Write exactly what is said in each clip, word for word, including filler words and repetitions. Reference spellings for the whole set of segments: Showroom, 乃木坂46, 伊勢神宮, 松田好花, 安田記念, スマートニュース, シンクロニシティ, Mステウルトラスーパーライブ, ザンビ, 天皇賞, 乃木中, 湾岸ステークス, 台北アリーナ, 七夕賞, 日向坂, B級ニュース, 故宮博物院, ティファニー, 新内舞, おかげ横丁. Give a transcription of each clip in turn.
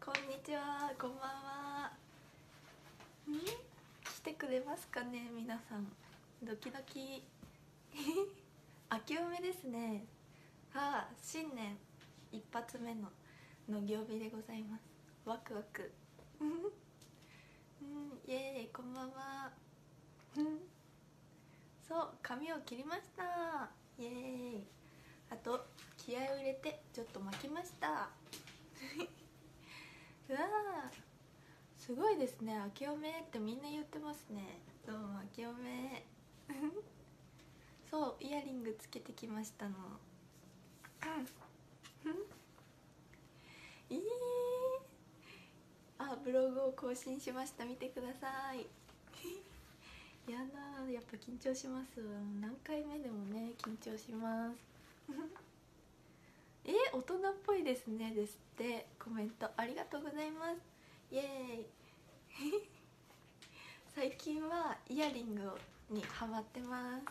こんにちは、こんばんは。ん？来てくれますかね、皆さん。ドキドキ。明けおめですね。はあ、新年一発目のの行日でございます。ワクワク。うん、イエーイ、こんばんは。そう、髪を切りました。イエーイ。あと気合を入れてちょっと巻きました。うわあ、すごいですね。明けおめってみんな言ってますね。どうも明けおめ。そう、イヤリングつけてきましたの。いい。あ、ブログを更新しました。見てください。やだ、やっぱ緊張します。何回目でもね、緊張します。え、大人っぽいですねですってコメントありがとうございます。イエーイ。最近はイヤリングにハマってます。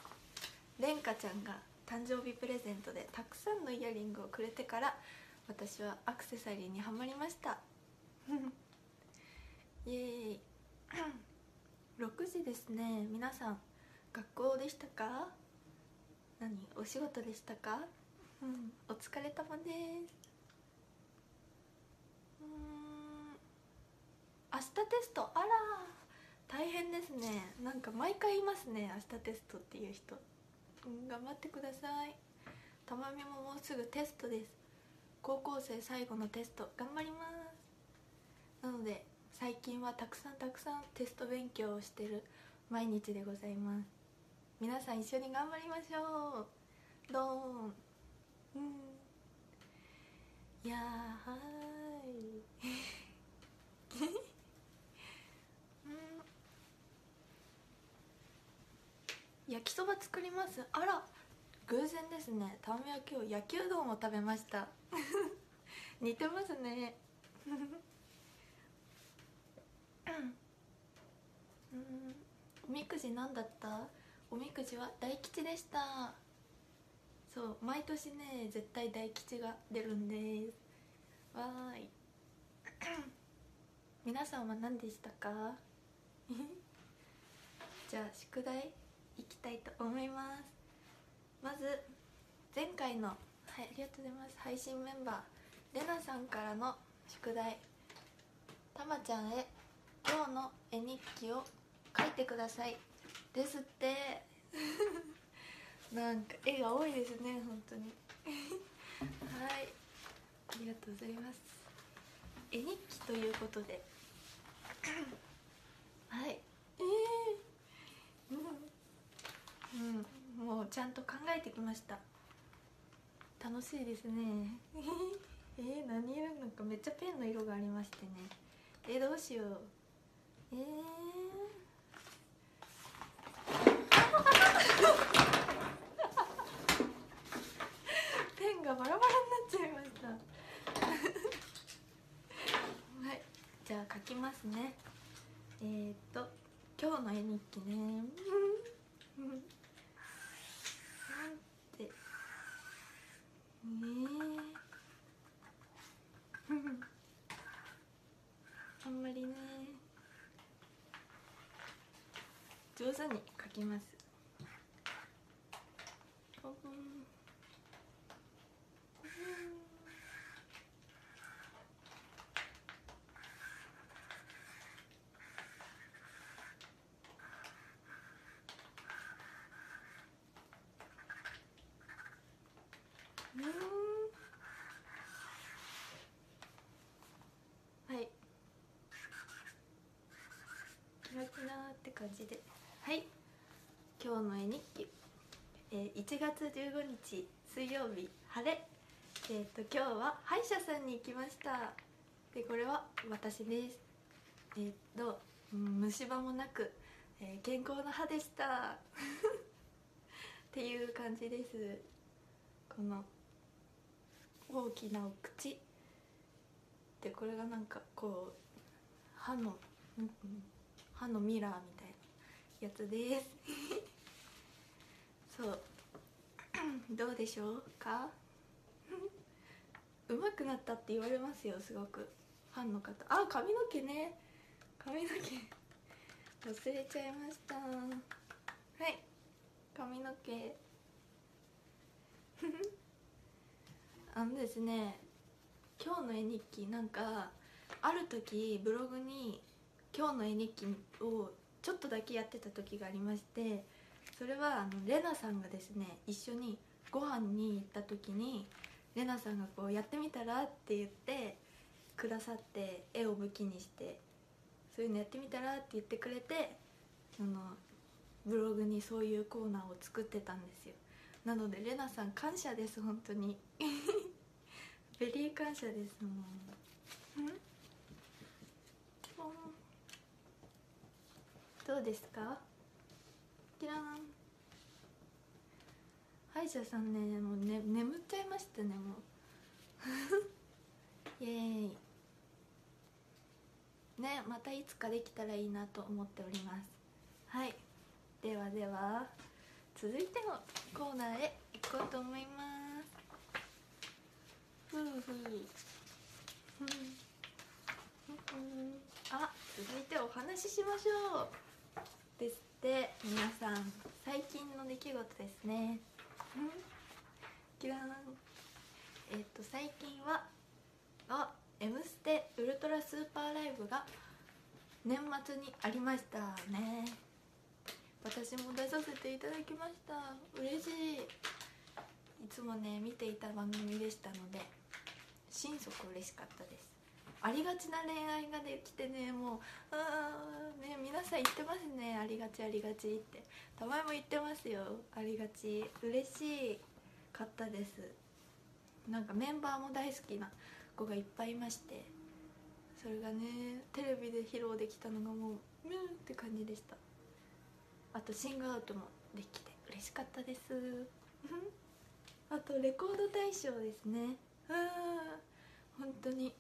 れんかちゃんが誕生日プレゼントでたくさんのイヤリングをくれてから、私はアクセサリーにハマりました。イエーイ。ろくじですね。皆さん学校でしたか？何、お仕事でしたか？うん、お疲れ様です。うーん、明日テスト、あら大変ですね。なんか毎回いますね、明日テストっていう人。うん、頑張ってください。たまみももうすぐテストです。高校生最後のテスト頑張ります。なので最近はたくさんたくさんテスト勉強をしてる毎日でございます。皆さん一緒に頑張りましょう。ドーン。うん、いやー、はーい。うん、焼きそば作ります。あら偶然ですね。たまみは今日焼きうどんを食べました。似てますね。うん、おみくじなんだった？おみくじは大吉でした。そう、毎年ね絶対大吉が出るんです。わーい。皆さんは何でしたか？じゃあ宿題いきたいと思います。まず前回の、はい、ありがとうございます、配信メンバーれなさんからの宿題、たまちゃんへ今日の絵日記を書いてくださいですって。なんか絵が多いですね、本当に。はい、ありがとうございます。絵日記ということで。はい、ええー、うん、うん、もうちゃんと考えてきました。楽しいですね。えー、何色なんかめっちゃペンの色がありましてね。えー、どうしよう。ええー、バラバラになっちゃいました。はい、じゃあ書きますね。えー、っと今日の絵日記ね。なんてねー。あんまりね上手に書きます。ポンポン。って感じで、はい、今日の絵日記、えー、いちがつじゅうごにち水曜日晴れ。えー、と今日は歯医者さんに行きました。でこれは私です。えー、っと虫歯もなく、えー、健康な歯でした。っていう感じです。この大きなお口で、これがなんかこう歯の、うんうん、歯のミラーみたいなやつです。そう、どうでしょうか？上手くなったって言われますよ、すごく。ファンの方、あ、髪の毛ね、髪の毛忘れちゃいました。はい、髪の毛あのですね、今日の絵日記、なんかある時ブログに今日の絵日記をちょっとだけやってた時がありまして、それはあのレナさんがですね、一緒にご飯に行った時にレナさんがこうやってみたらって言ってくださって、絵を武器にしてそういうのやってみたらって言ってくれて、そのブログにそういうコーナーを作ってたんですよ。なのでレナさん感謝です、本当にベリー感謝ですもん。どうですか？キラーン。歯医者さんね、もうね、眠っちゃいましたね、もうイエーイね、またいつかできたらいいなと思っております。はい、ではでは続いてのコーナーへ行こうと思います。ふうふうふうふう。あ、続いてお話ししましょうです。で、皆さん最近の出来事ですね。キラーン。えっと最近はあ、Mステウルトラスーパーライブが年末にありましたね。私も出させていただきました。嬉しい。いつもね見ていた番組でしたので、心底嬉しかったです。ありがちな恋愛ができてね、もうあーね、皆さん言ってますね、ありがちありがちって、たまにも言ってますよ、ありがち。嬉しかったです。なんかメンバーも大好きな子がいっぱいいまして、それがねテレビで披露できたのがもうムーって感じでした。あとシングアウトもできて嬉しかったですあとレコード大賞ですね。あー、本当に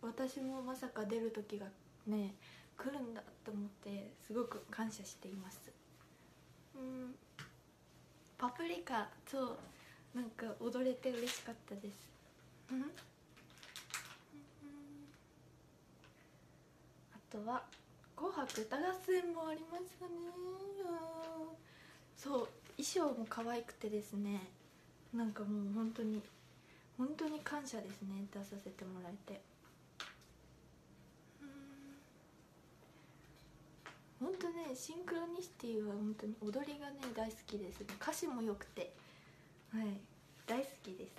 私もまさか出る時がね来るんだと思ってすごく感謝しています。うん、パプリカ、そう、なんか踊れて嬉しかったです。うん、あとは紅白歌合戦もありましたね。そう、衣装も可愛くてですね、なんかもう本当に本当に感謝ですね、出させてもらえて。本当ね、シンクロニシティは本当に踊りがね大好きです、ね、歌詞も良くて、はい、大好きです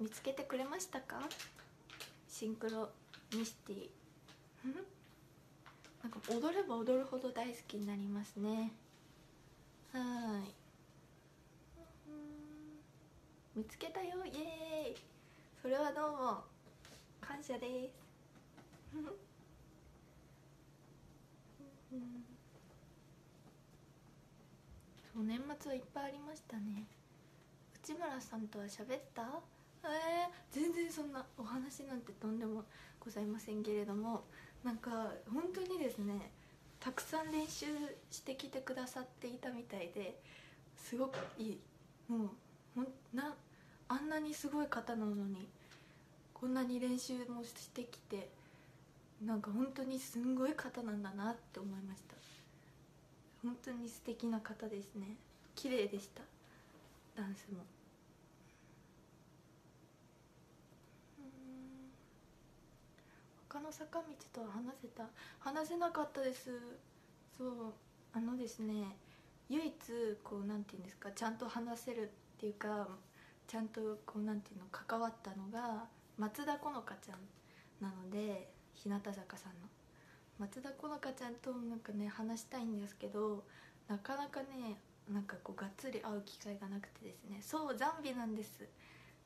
見つけてくれましたか、シンクロニシティなんか踊れば踊るほど大好きになりますね。はい、見つけたよ、イエーイ。それはどうも感謝ですそう、年末はいっぱいありましたね。内村さんとは喋った？えー、全然そんなお話なんてとんでもございませんけれども、なんか本当にですねたくさん練習してきてくださっていたみたいで、すごくいい、もうなあんなにすごい方なのにこんなに練習もしてきて、なんか本当にすんごい方なんだなって思いました。本当に素敵な方ですね。綺麗でした、ダンスも。他の坂道とは話せた？話せなかったです。そう、あのですね、唯一こうなんていうんですか、ちゃんと話せるっていうか、ちゃんとこうなんていうの関わったのが松田好花ちゃんなので、日向坂さんの松田好花ちゃんとなんかね話したいんですけど、なかなかねなんかこうがっつり会う機会がなくてですね、そうザンビなんです、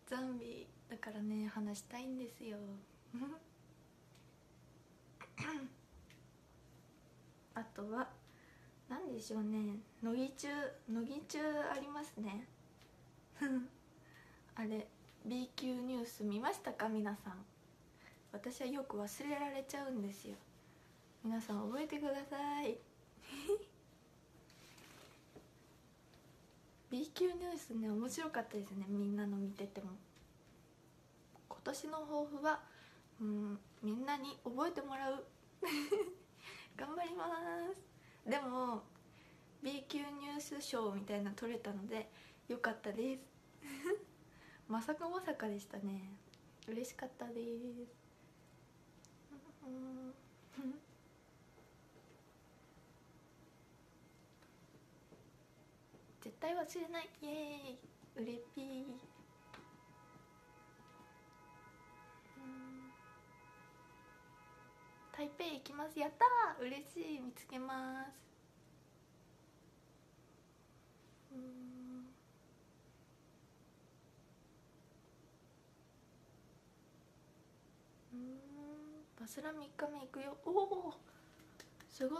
ザンビだからね話したいんですよあとは何でしょうね、乃木中乃木中ありますねあれ B 級ニュース見ましたか皆さん。私はよく忘れられちゃうんですよ、皆さん覚えてくださいB 級ニュースね面白かったですね、みんなの見てても。こ年の抱負は、うん、みんなに覚えてもらう頑張ります。でも B 級入手賞みたいなの取れたのでよかったですまさかまさかでしたね。嬉しかったです。うんうん絶対忘れない。イエーイ、うれぴー。台北行きます。やったー、嬉しい。見つけます。うんうんバスラみっかめ行くよ。おおすごい、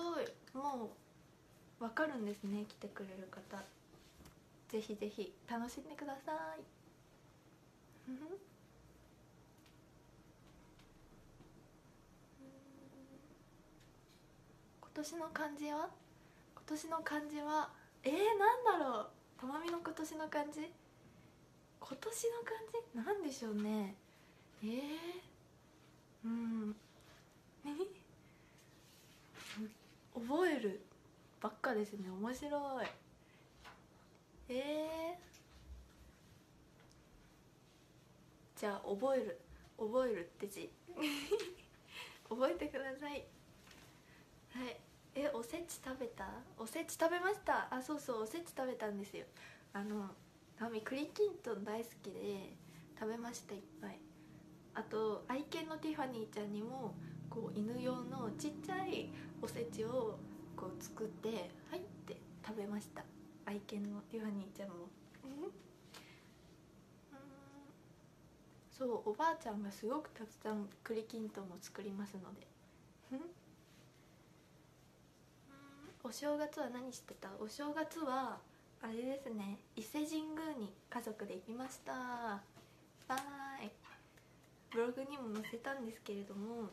もう分かるんですね、来てくれる方。ぜひぜひ楽しんでください今年の漢字は今年の漢字はえー、なんだろう。たまみの今年の漢字、今年の漢字なんでしょうね。えー、うん覚えるばっかですね。面白い。えー、じゃあ覚える、覚えるって字覚えてください。はい。えおせち食べた？おせち食べました。あそうそう、おせち食べたんですよ。あのマミ栗きんとん大好きで食べました、いっぱい。あと愛犬のティファニーちゃんにもこう犬用のちっちゃいおせちをこう作ってはいって食べました。愛犬のティファニーちゃんもうんそうおばあちゃんがすごくたくさん栗きんとんを作りますのでうんお正月は何してた？お正月はあれですね、伊勢神宮に家族で行きました。はーい、ブログにも載せたんですけれども、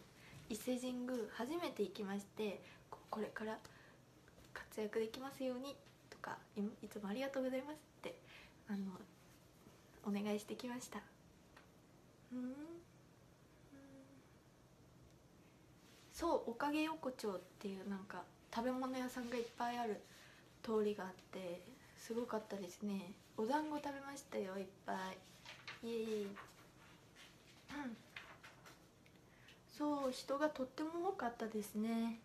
伊勢神宮初めて行きまして、これから活躍できますようにい, いつもありがとうございますってあのお願いしてきました。うんうんそうおかげ横丁っていうなんか食べ物屋さんがいっぱいある通りがあってすごかったですね。お団子食べましたよ、いっぱい。イエイ、うん、そう人がとっても多かったですね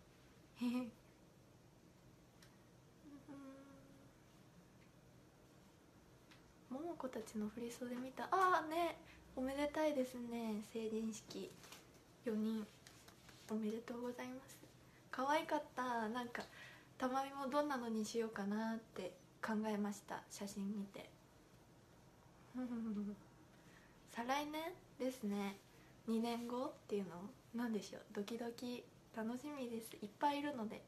ももこたちの振り袖見た。ああね、おめでたいですね。成人式よにんおめでとうございます。可愛かった。なんかたまみもどんなのにしようかなって考えました、写真見て再来年ですね、にねんごっていうのなんでしょう。ドキドキ楽しみです。いっぱいいるので。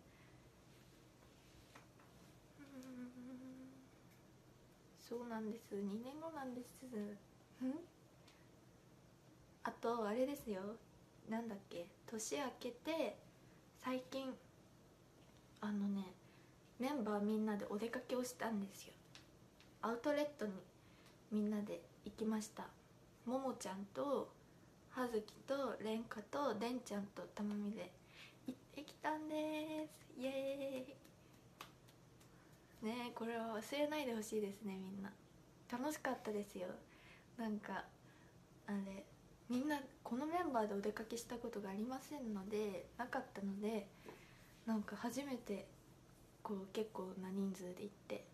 そうなんです、にねんごなんです。うんあとあれですよ、なんだっけ、年明けて最近あのねメンバーみんなでお出かけをしたんですよ。アウトレットにみんなで行きました。ももちゃんとはずきとれんかとでんちゃんとたまみで行ってきたんです。イエーイね、これは忘れないでほしいですね。みんな楽しかったですよ。なんかあれみんなこのメンバーでお出かけしたことがありませんのでなかったので、なんか初めてこう結構な人数で行って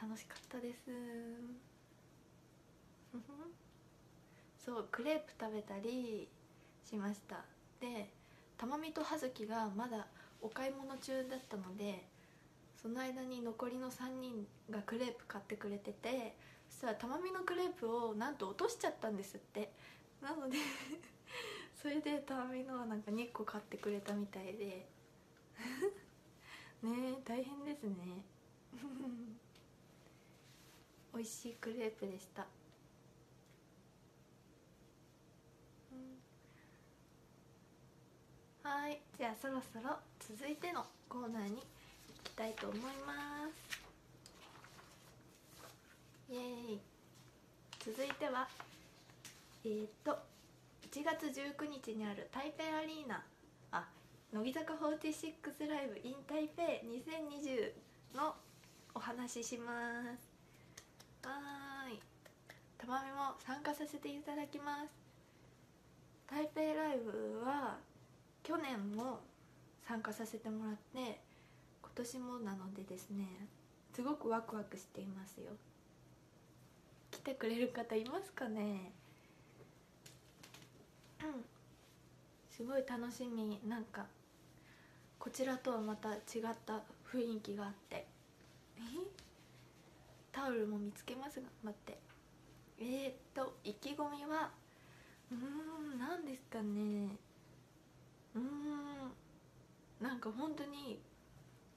楽しかったですそうクレープ食べたりしました。でたまみとはずきがまだお買い物中だったので、その間に残りのさんにんがクレープ買ってくれてて、そしたらたまみのクレープをなんと落としちゃったんですって。なのでそれでたまみのはなんかにこ買ってくれたみたいでねえ大変ですね美味しいクレープでした。はい、じゃあそろそろ続いてのコーナーに行きたいと思います。イエーイ。続いてはえっといちがつじゅうくにちにある台北アリーナあ乃木坂フォーティシックスライブ in 台北にせんにじゅうのお話しします。はーい、たまみも参加させていただきます。台北ライブは去年も参加させてもらって今年もなのでですね、すごくワクワクしていますよ。来てくれる方いますかね。うん、すごい楽しみ。なんかこちらとはまた違った雰囲気があって、えタオルも見つけますが待って、えーっと意気込みはうーん何ですかね、うーんなんか本当に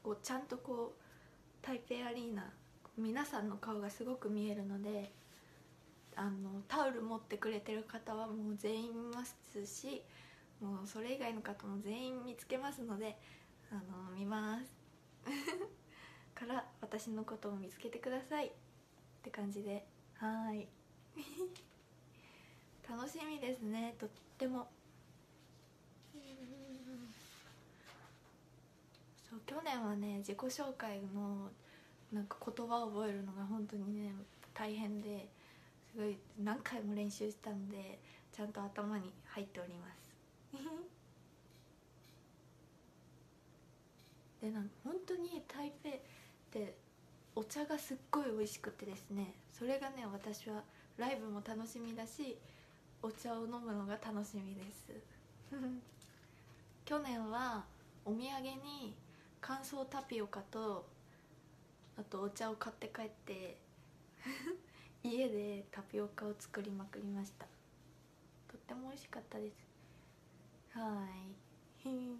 こうちゃんとこう台北アリーナ皆さんの顔がすごく見えるので、あのタオル持ってくれてる方はもう全員見ますし、もうそれ以外の方も全員見つけますので、あの見ますから私のことを見つけてくださいって感じで、はーい楽しみですね、とっても。そう去年はね自己紹介のなんか言葉を覚えるのが本当にね大変で。すごい何回も練習したのでちゃんと頭に入っておりますでなんか本当に台北ってお茶がすっごい美味しくてですね、それがね私はライブも楽しみだしお茶を飲むのが楽しみです去年はお土産に乾燥タピオカとあとお茶を買って帰って家でタピオカを作りまくりました。とっても美味しかったです。はーい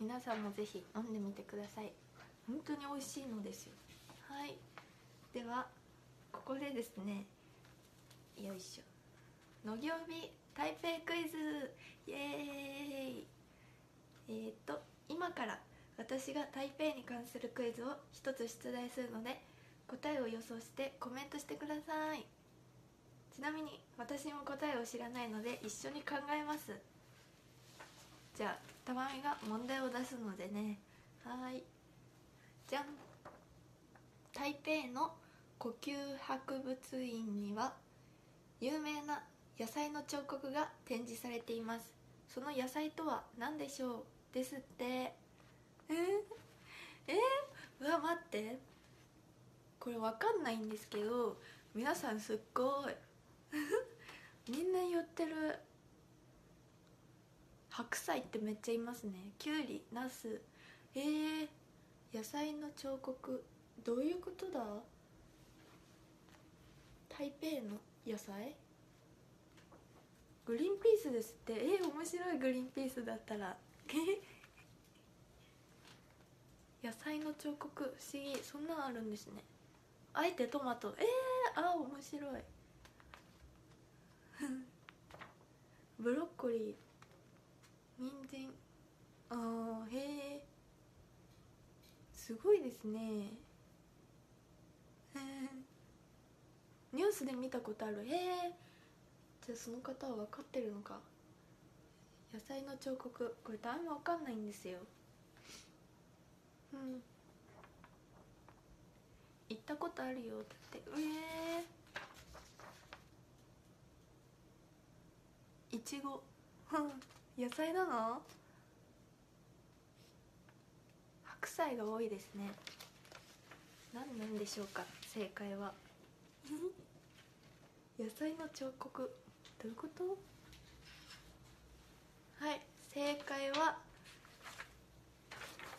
皆さんもぜひ飲んでみてください。本当に美味しいのですよ。はい、ではここでですね、よいしょのぎょうび台北クイズイエーイ。えーっと今から私が台北に関するクイズを一つ出題するので答えを予想してコメントしてください。ちなみに私も答えを知らないので一緒に考えます。じゃあたまみが問題を出すのでね。はい、じゃん。台北の故宮博物院には有名な野菜の彫刻が展示されています。その野菜とは何でしょうですって。えー、えー、うわ待って、これわかんないんですけど皆さんすっごいみんな寄ってる。白菜ってめっちゃいますね。きゅうり、なす、えー、野菜の彫刻どういうことだ。台北の野菜グリーンピースですって。えー、面白い。グリーンピースだったら野菜の彫刻不思議、そんなのあるんですね。あえてトマト、えー、あー面白いブロッコリー、人参、あーへえすごいですねニュースで見たことある。へえじゃあその方は分かってるのか。野菜の彫刻、これあんま分かんないんですよ。うん行ったことあるよって。うえいちご野菜なの。白菜が多いですね。何なんでしょうか正解は野菜の彫刻どういうこと。はい、正解は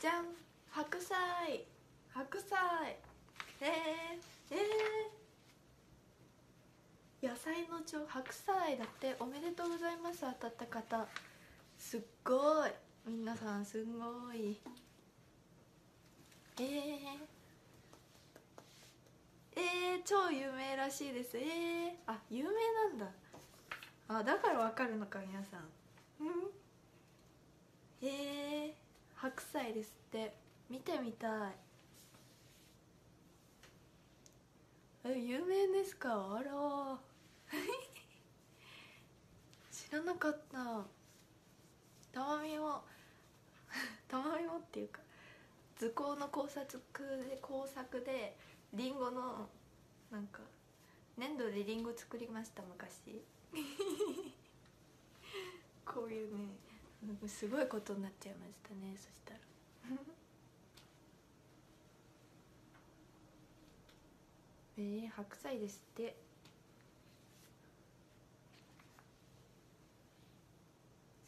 じゃん、白菜、白菜、えー、えー、野菜のちょ白菜だって。おめでとうございます当たった方。すっごい皆さんすんごい。えー、えー、超有名らしいです。えー、あ有名なんだ。あだからわかるのか皆さん。うん、えー、白菜ですって。見てみたい。有名ですか？あら知らなかった。たまみもたまみもっていうか、図工の工作で工作でリンゴのなんか粘土でリンゴ作りました昔こういうね、すごいことになっちゃいましたね、そしたらえー、白菜ですって。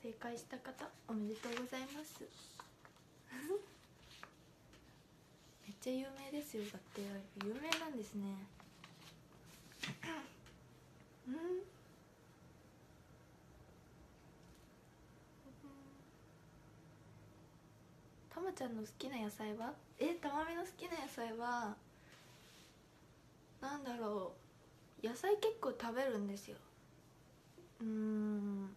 正解した方おめでとうございますめっちゃ有名ですよ。だって有名なんですねうん、たまちゃんの好きな野菜は？え、たまみの好きな野菜はなんだろう、野菜結構食べるんですよ。うーん、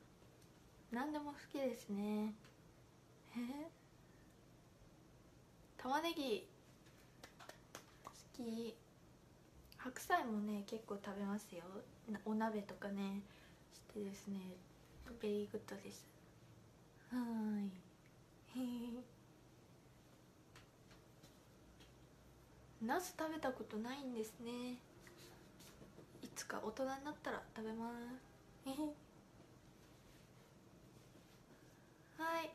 何でも好きですね。え、玉ねぎ好き。白菜もね結構食べますよ、お鍋とかねしてですね。ベリーグッドです。はーいナス食べたことないんですね。いつか大人になったら食べますはい、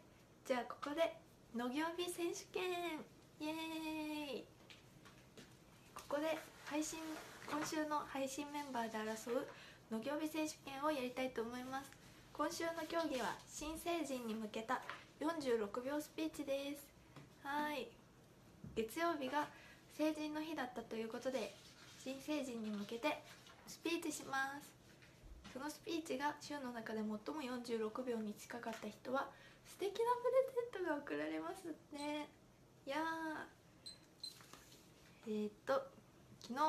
じゃあここで農業日選手権、イエーイ。ここで配信、今週の配信メンバーで争う農業日選手権をやりたいと思います。今週の競技は新成人に向けたよんじゅうろくびょうスピーチです。はい、月曜日が成人の日だったということで、新成人に向けてスピーチします。そのスピーチが週の中で最もよんじゅうろくびょうに近かった人は素敵なプレゼントが贈られますね。いやー、えー、っと昨日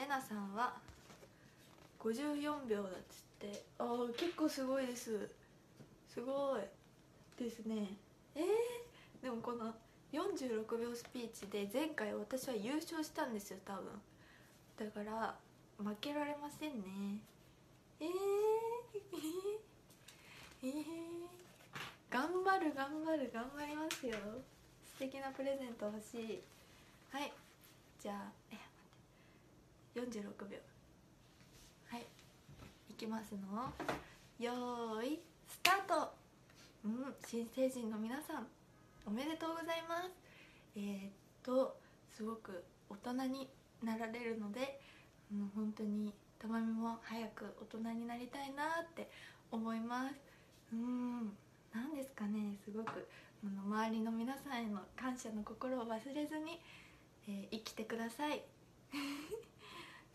レナさんはごじゅうよんびょうだっつって、あー結構すごいです。すごいですね。えー、でもこのよんじゅうろくびょうスピーチで前回私は優勝したんですよ、多分。だから負けられませんね。えー、えー、えー、頑張る頑張る頑張りますよ。素敵なプレゼント欲しい。はい、じゃあえ待ってよんじゅうろくびょう、はい、いきますの。よーいスタート。うん、新成人の皆さんおめでとうございます。えー、っとすごく大人になられるので、もう本当にたまみも早く大人になりたいなって思います。うーん、なんですかね、すごく周りの皆さんへの感謝の心を忘れずに、えー、生きてください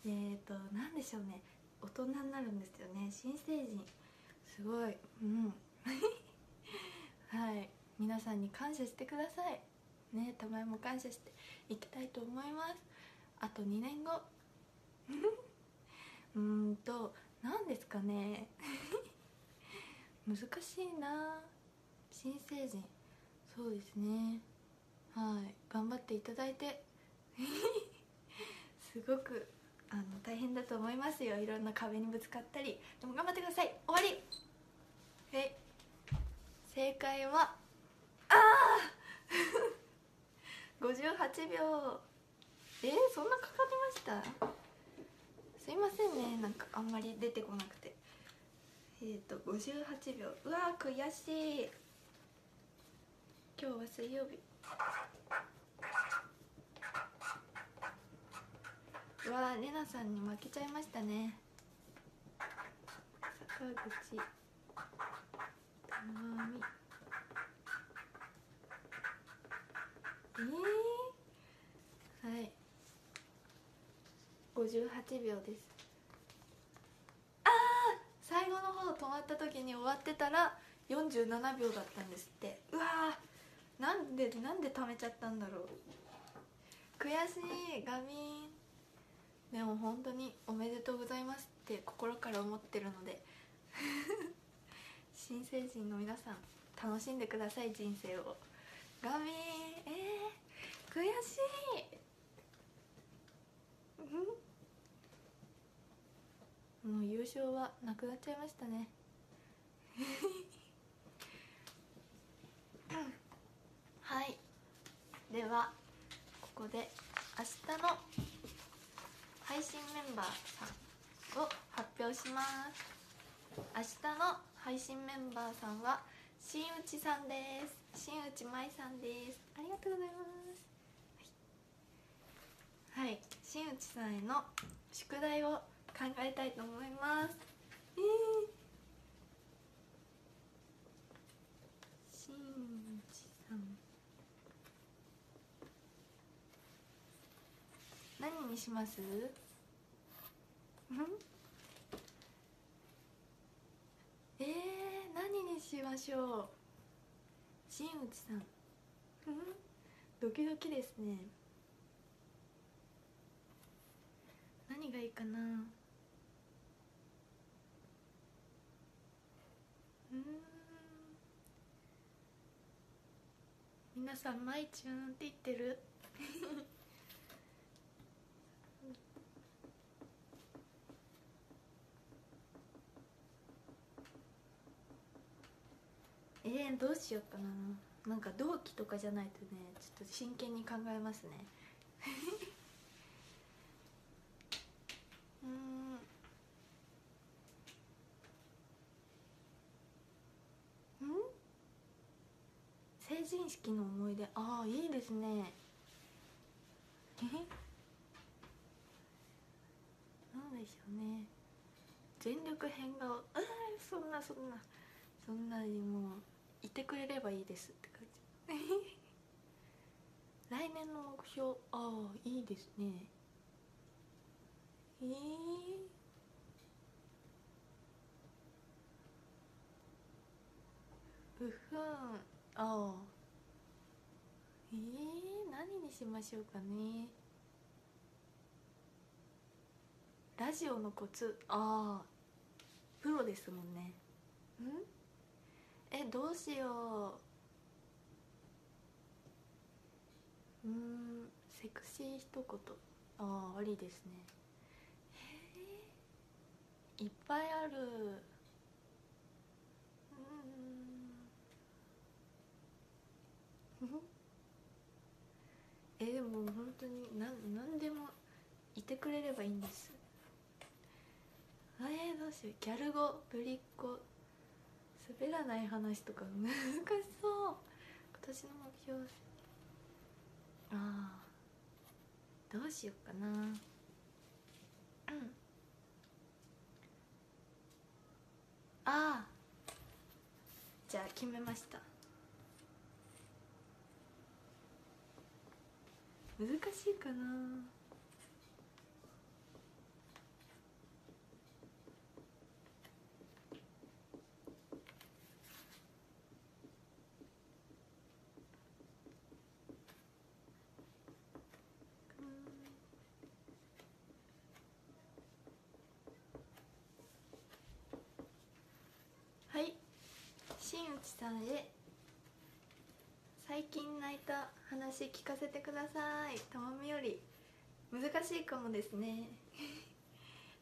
えっとなんでしょうね、大人になるんですよね、新成人。すごい、うんはい、皆さんに感謝してくださいね。たまにも感謝していきたいと思います。あとにねんごうーんと何ですかね難しいな、新成人。そうですね、はい、頑張っていただいてすごくあの大変だと思いますよ。いろんな壁にぶつかったり、でも頑張ってください。終わり。はい、正解はああごじゅうはちびょう。えー、そんなかかりました？すいませんね、なんかあんまり出てこなくて。えーとごじゅうはちびょう、うわー悔しい。今日は水曜日。うわー、レナさんに負けちゃいましたね。坂口たまみ、えー、はいごじゅうはちびょうです。ああ、最後の方止まった時に終わってたらよんじゅうななびょうだったんですって。うわー、なんでなんで溜めちゃったんだろう。悔しい、ガミン。でも本当におめでとうございますって心から思ってるので新成人の皆さん楽しんでください、人生を。ガミン、えー、悔しいもう優勝はなくなっちゃいましたねはい、ではここで明日の配信メンバーさんを発表します。明日の配信メンバーさんは新内さんです。新内舞さんです。ありがとうございます、はい、はい、新内さんへの宿題を考えたいと思います、えー新内さん何にします？ん？えー、何にしましょう。新内さんんドキドキですね。何がいいかな。うん皆さん、まいちゅんって言ってるえー、どうしようかな。なんか同期とかじゃないとね、ちょっと真剣に考えますねうん成人式の思い出、ああいいですねなんでしょうね。全力変顔、ああそんなそんなそんなにもういてくれればいいですって感じ来年の目標、ああいいですね。えーうふん、ああえー、何にしましょうかね。ラジオのコツ、ああプロですもんね。んえどうしよう。うん、セクシー一言、ああありですね。へえいっぱいある。うんえでも本当にな何でもいてくれればいいんです。えー、どうしよう。ギャル語、ぶりっ子、滑らない話とか難しそう。今年の目標、ああどうしようかな。うんああじゃあ決めました。難しいかな。はい、新内さんへ最近泣いた話聞かせてください。たまみより難しいかもですね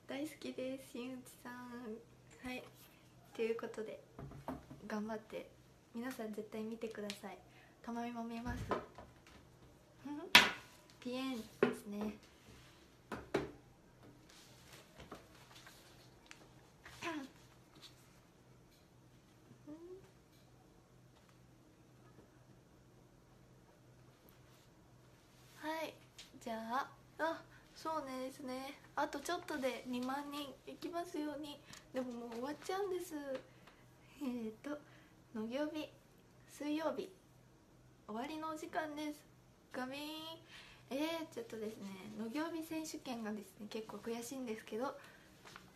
大好きです新内さん。はいということで頑張って皆さん絶対見てください。たまみも見ますピエンですねじゃあ、あ、そうねですね。あとちょっとでにまんにんいきますように。でももう終わっちゃうんです。えーと、のぎょうび、水曜日、終わりのお時間です。ガビーン。えー、ちょっとですね、のぎょうび選手権がですね、結構悔しいんですけど、あ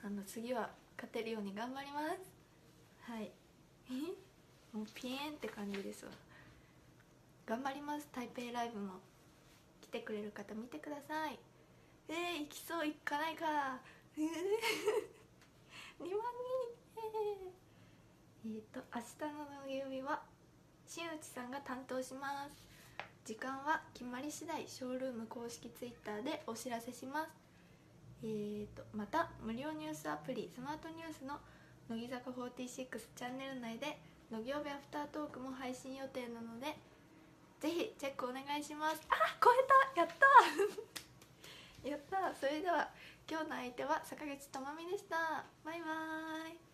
の、次は勝てるように頑張ります。はい。もうピエンって感じですわ。頑張ります、台北ライブも。来てくれる方見てください。えー、行きそう行かないかにまんにん。えー、えーと明日の土曜日は新内さんが担当します。時間は決まり次第ショールーム公式ツイッターでお知らせします。ええーと、また無料ニュースアプリスマートニュースの乃木坂フォーティーシックスチャンネル内で乃木曜日アフタートークも配信予定なのでぜひチェックお願いします。あ、超えた、やったやった。それでは今日の相手は坂口智美でした。バイバーイ。